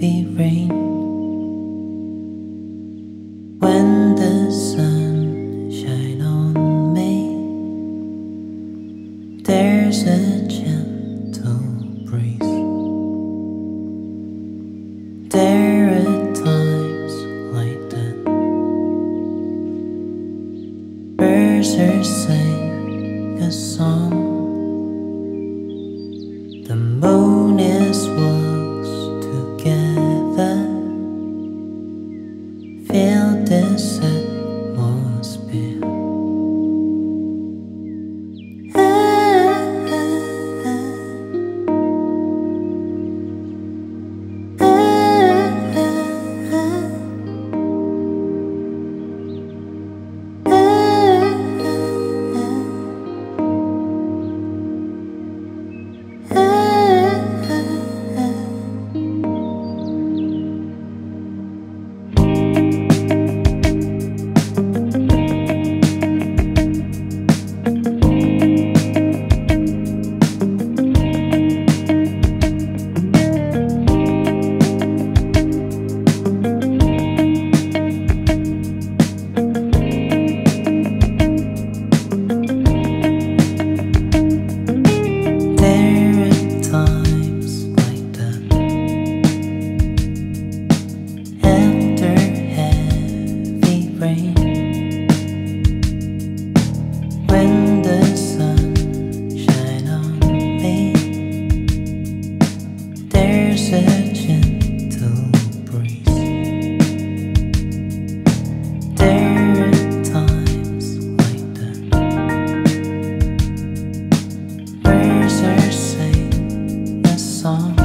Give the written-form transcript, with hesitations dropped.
heavy rain. When the sun shines on me, there's a gentle breeze. There are times like that. Birds are sing a song. The moon is walks together. Feel this atmosphere. When the sun shines on me, there's a gentle breeze. There are times like that. Birds are singing a song.